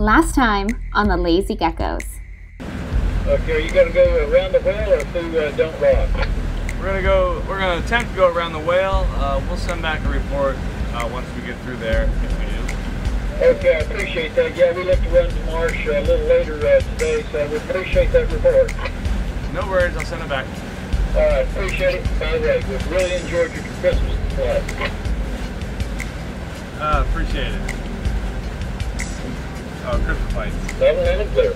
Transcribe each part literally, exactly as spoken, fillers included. Last time on the Lazy Geckos. Okay, are you gonna go around the whale or through uh, Don't Rock? We're gonna go. We're gonna attempt to go around the whale. Uh, we'll send back a report uh, once we get through there. If we do. Okay, I appreciate that. Yeah, we left to run to Marsh a little later uh, today, so we appreciate that report. No worries. I'll send it back. All right, appreciate it. By the way, we really enjoyed your Christmas flight. Uh, appreciate it. Oh, Christmas flights. Level and a clear.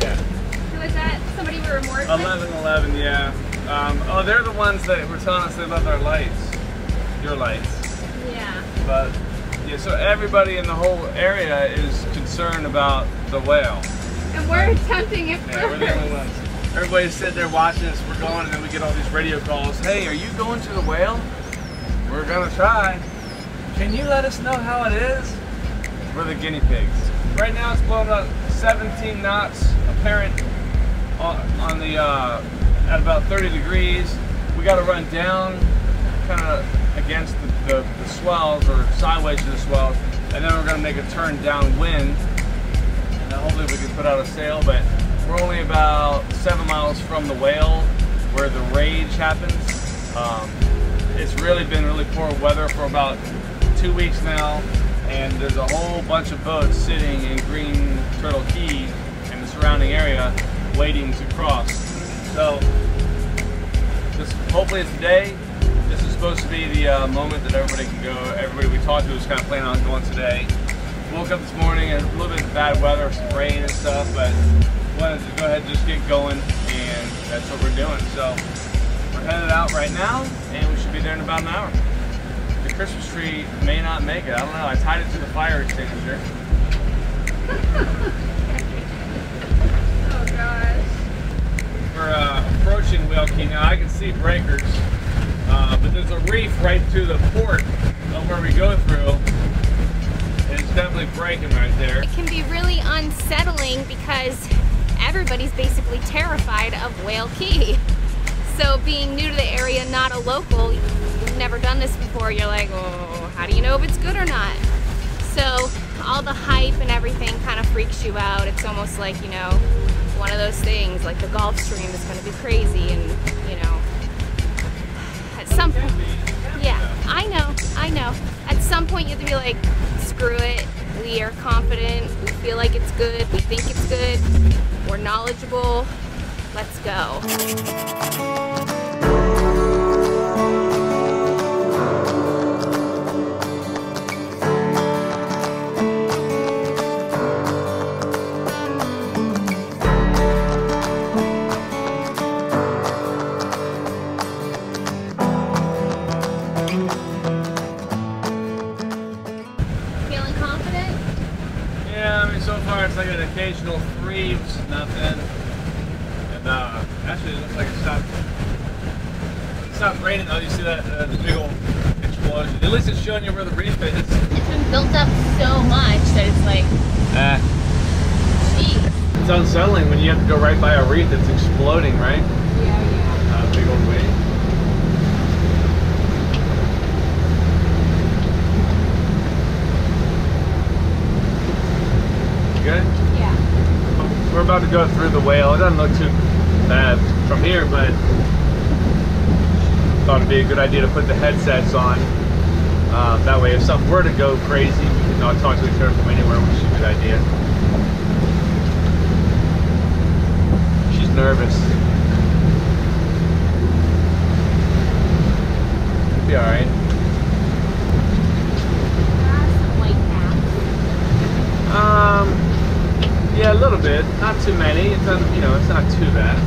Yeah. Who was that? Somebody we were more eleven eleven, yeah. Um, oh, they're the ones that were telling us they love our lights. Your lights. Yeah. But, yeah, so everybody in the whole area is concerned about the whale. And we're attempting it first. Yeah, we're the only ones. Everybody's sitting there watching us, we're going, and then we get all these radio calls. Hey, are you going to the whale? We're gonna try. Can you let us know how it is? We're the guinea pigs. Right now it's blowing up seventeen knots, apparent on, on the, uh, at about thirty degrees. We gotta run down, kind of against the, the, the swells, or sideways to the swells, and then we're gonna make a turn downwind. And hopefully we can put out a sail, but we're only about seven miles from the whale where the rage happens. Um, it's really been really poor weather for about two weeks now, and there's a whole bunch of boats sitting in Green Turtle Quay and the surrounding area waiting to cross. So this, hopefully it's today. This is supposed to be the uh, moment that everybody can go. Everybody we talked to was kind of planning on going today. Woke up this morning and a little bit of bad weather, some rain and stuff, but wanted to go ahead and just get going, and that's what we're doing. So we're headed out right now, and we should be there in about an hour. The Christmas tree may not make it. I don't know. I tied it to the fire extinguisher. Oh gosh. We're uh, approaching Whale Cay now. I can see breakers, uh, but there's a reef right to the port of where we go through. It's definitely breaking right there. It can be really unsettling because everybody's basically terrified of Whale Cay. So being new to the area, not a local, you've never done this before, you're like, oh, how do you know if it's good or not? So all the hype and everything kind of freaks you out. It's almost like, you know, one of those things, like the Gulf Stream is going to be crazy, and, you know, at some point, yeah, I know, I know. At some point you have to be like, screw it, we are confident, we feel like it's good, we think it's good, we're knowledgeable, let's go. Feeling confident? Yeah, I mean, so far it's like an occasional three, which is nothing. Uh, actually, it looks like it stopped. It stopped raining though. You see that uh, the big old explosion. At least it's showing you where the reef is. It's been built up so much that it's like. Ah. Uh, Jeez. It's unsettling when you have to go right by a reef that's exploding, right? Yeah, yeah. Uh, big old wave. Good. Yeah. We're about to go through the whale. It doesn't look too bad from here, but thought it'd be a good idea to put the headsets on. Um, that way, if something were to go crazy, we could not talk to each other from anywhere, which is a good idea. She's nervous. It'll be all right. Um, yeah, a little bit. Not too many. It's not, you know, it's not too bad.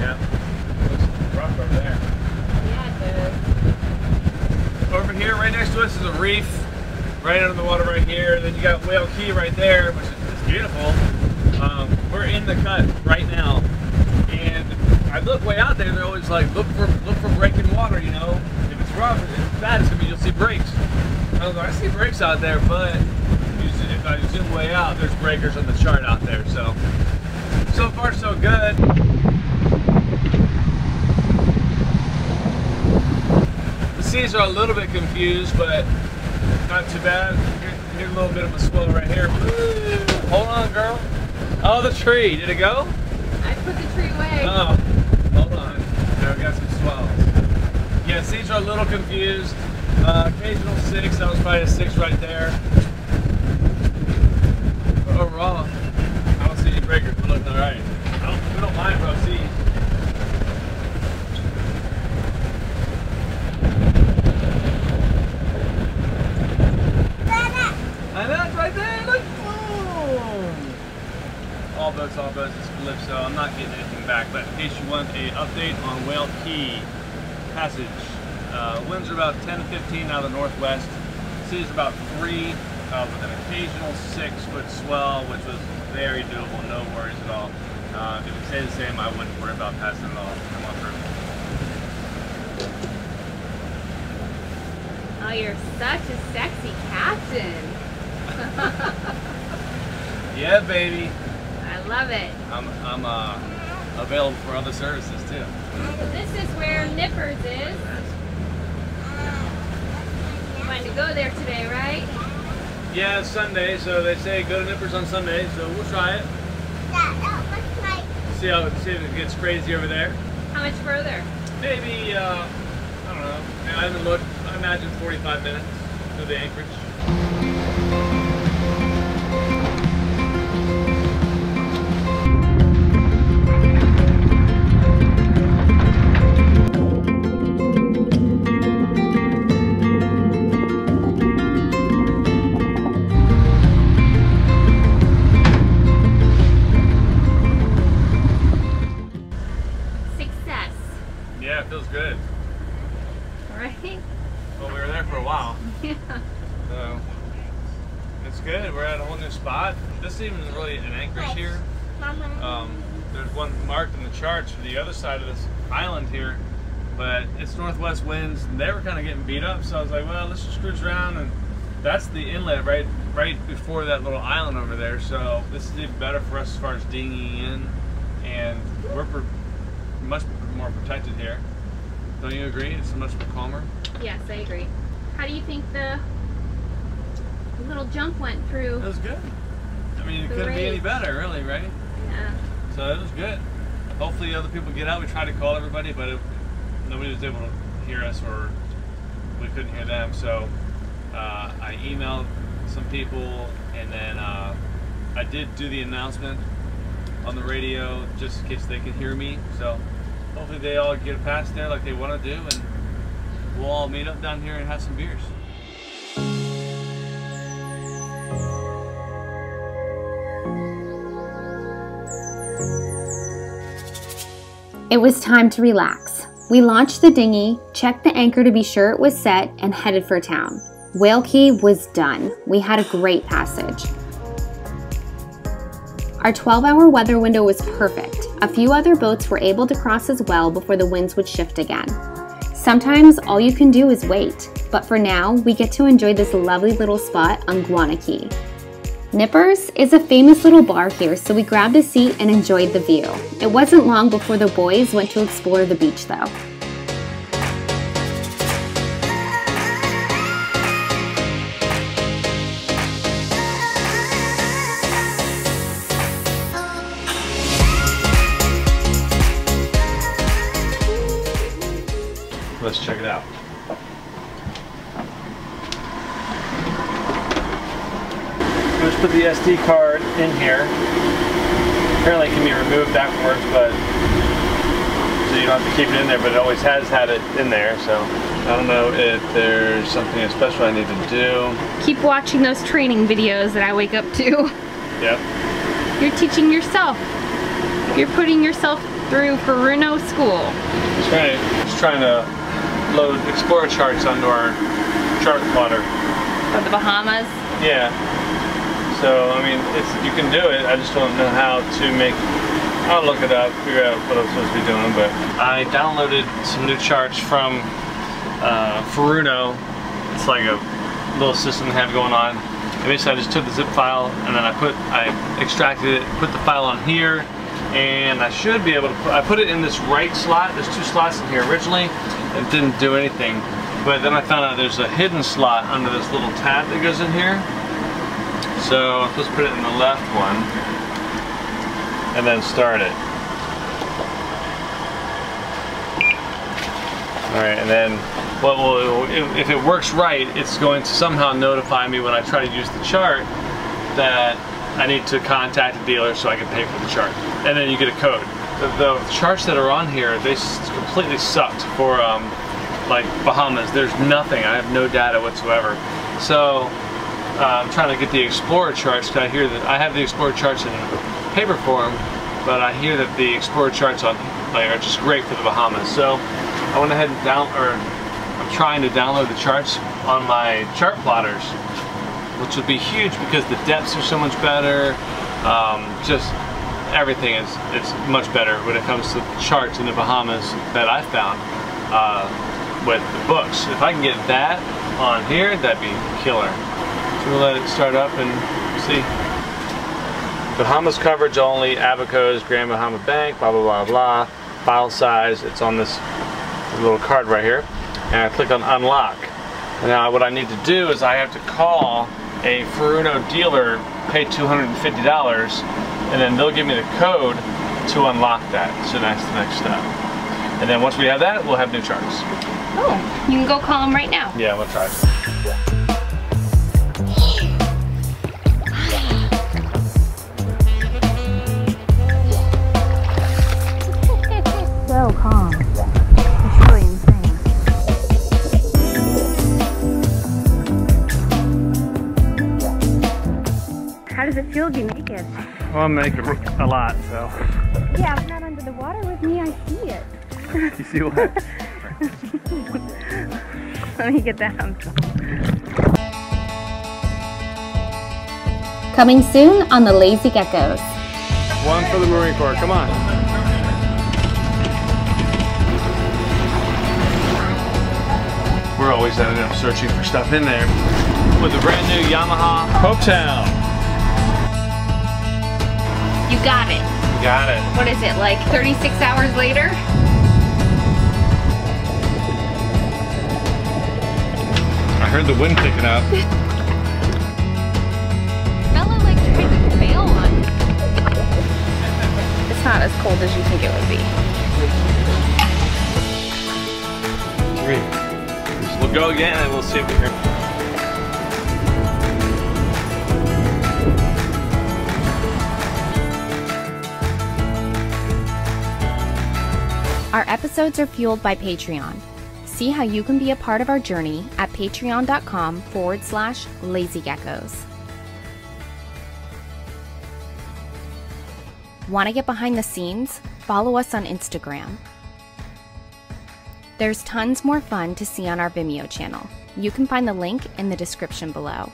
Yeah, it looks rough over there. Yeah, it is. Over here, right next to us is a reef, right under the water right here. Then you got Whale Cay right there, which is it's beautiful. Um, we're in the cut right now, and I look way out there, and they're always like, look for look for breaking water, you know. If it's rough, if it's bad, it's gonna be, you'll see breaks. I was like, I see breaks out there, but if I zoom way out, there's breakers on the chart out there, so. So far, so good. seas are a little bit confused, but not too bad. Here's a little bit of a swell right here. Woo! Hold on, girl. Oh, the tree. Did it go? I put the tree away. Oh, hold on. There, we got some swells. Yeah, seas are a little confused. Uh, occasional six. That was probably a six right there. But overall, I don't see any breakers. We're looking all right. I don't, we don't mind, bro. See. All boats is flipped, so I'm not getting anything back. But in case you want an update on Whale Cay passage, uh, winds are about ten to fifteen out of the northwest. Seas about three uh, with an occasional six foot swell, which was very doable, no worries at all. Uh, if it stayed the same, I wouldn't worry about passing at all. Come on through. Oh, you're such a sexy captain. Yeah, baby. Love it. I'm, I'm uh, available for other services too. This is where Nippers is. You wanted to go there today, right? Yeah, it's Sunday, so they say go to Nippers on Sunday, so we'll try it. Yeah, that looks like. See how see if it gets crazy over there. How much further? Maybe uh, I don't know. I haven't looked. I imagine forty-five minutes to the anchorage. Charts for the other side of this island here, but it's northwest winds and they were kind of getting beat up, so I was like, well, let's just cruise around. And that's the inlet right right before that little island over there, so this is even better for us as far as dinghying in, and we're per much more protected here. Don't you agree? It's much more calmer. Yes, I agree. How do you think the little jump went through? It was good. I mean, it couldn't be any better, really, right? Yeah. So it was good. Hopefully other people get out. We tried to call everybody, but it, nobody was able to hear us, or we couldn't hear them. So uh, I emailed some people, and then uh, I did do the announcement on the radio just in case they could hear me. So hopefully they all get past there like they want to do, and we'll all meet up down here and have some beers. It was time to relax. We launched the dinghy, checked the anchor to be sure it was set, and headed for town. Whale Cay was done. We had a great passage. Our twelve hour weather window was perfect. A few other boats were able to cross as well before the winds would shift again. Sometimes all you can do is wait, but for now, we get to enjoy this lovely little spot on Guana Cay. Nippers is a famous little bar here, so we grabbed a seat and enjoyed the view. It wasn't long before the boys went to explore the beach though. Let's check it out. Put the S D card in here. Apparently it can be removed afterwards, but so you don't have to keep it in there, but it always has had it in there, so I don't know if there's something special I need to do. Keep watching those training videos that I wake up to. Yep. You're teaching yourself. You're putting yourself through Furuno school. That's right. Just trying to load Explorer charts onto our chart plotter. Of the Bahamas? Yeah. So, I mean, it's, you can do it, I just don't know how to make, I'll look it up, figure out what I'm supposed to be doing, but. I downloaded some new charts from uh, Furuno. It's like a little system they have going on. And basically I just took the zip file and then I put, I extracted it, put the file on here, and I should be able to, put, I put it in this right slot. There's two slots in here originally, and it didn't do anything. But then I found out there's a hidden slot under this little tab that goes in here. So let's put it in the left one and then start it. Alright, and then what will, if it works right, it's going to somehow notify me when I try to use the chart that I need to contact the dealer so I can pay for the chart. And then you get a code. The, the charts that are on here, they completely sucked for um, like Bahamas. There's nothing. I have no data whatsoever. So uh, I'm trying to get the Explorer charts, because I hear that I have the Explorer charts in paper form, but I hear that the Explorer charts on like, are just great for the Bahamas. So I went ahead and down, or I'm trying to download the charts on my chart plotters, which would be huge because the depths are so much better. Um, just everything is it's much better when it comes to charts in the Bahamas that I found uh, with the books. If I can get that on here, that'd be killer. So we'll let it start up and see. Bahamas coverage only, Abaco's, Grand Bahama Bank, blah, blah, blah, blah. File size, it's on this little card right here. And I click on unlock. Now what I need to do is I have to call a Furuno dealer, pay two hundred fifty dollars, and then they'll give me the code to unlock that. So that's the next step. And then once we have that, we'll have new charts. Oh, you can go call them right now. Yeah, we'll try. So calm. It's really insane. How does it feel to be naked? Well, I'm naked a lot, so. Yeah, I'm not under the water with me, I see it. You see what? Let me get down. Coming soon on the Lazy Geckos. One for the Marine Corps, come on. We're always ending up searching for stuff in there. With a brand new Yamaha Hope Town. You got it. Got it. What is it, like thirty-six hours later? I heard the wind picking up. Bella like freaking bail on. It's not as cold as you think it would be. Three. So we'll go again and we'll see if we hear. Our episodes are fueled by Patreon. See how you can be a part of our journey at patreon dot com forward slash lazy geckos. Want to get behind the scenes? Follow us on Instagram. There's tons more fun to see on our Vimeo channel. You can find the link in the description below.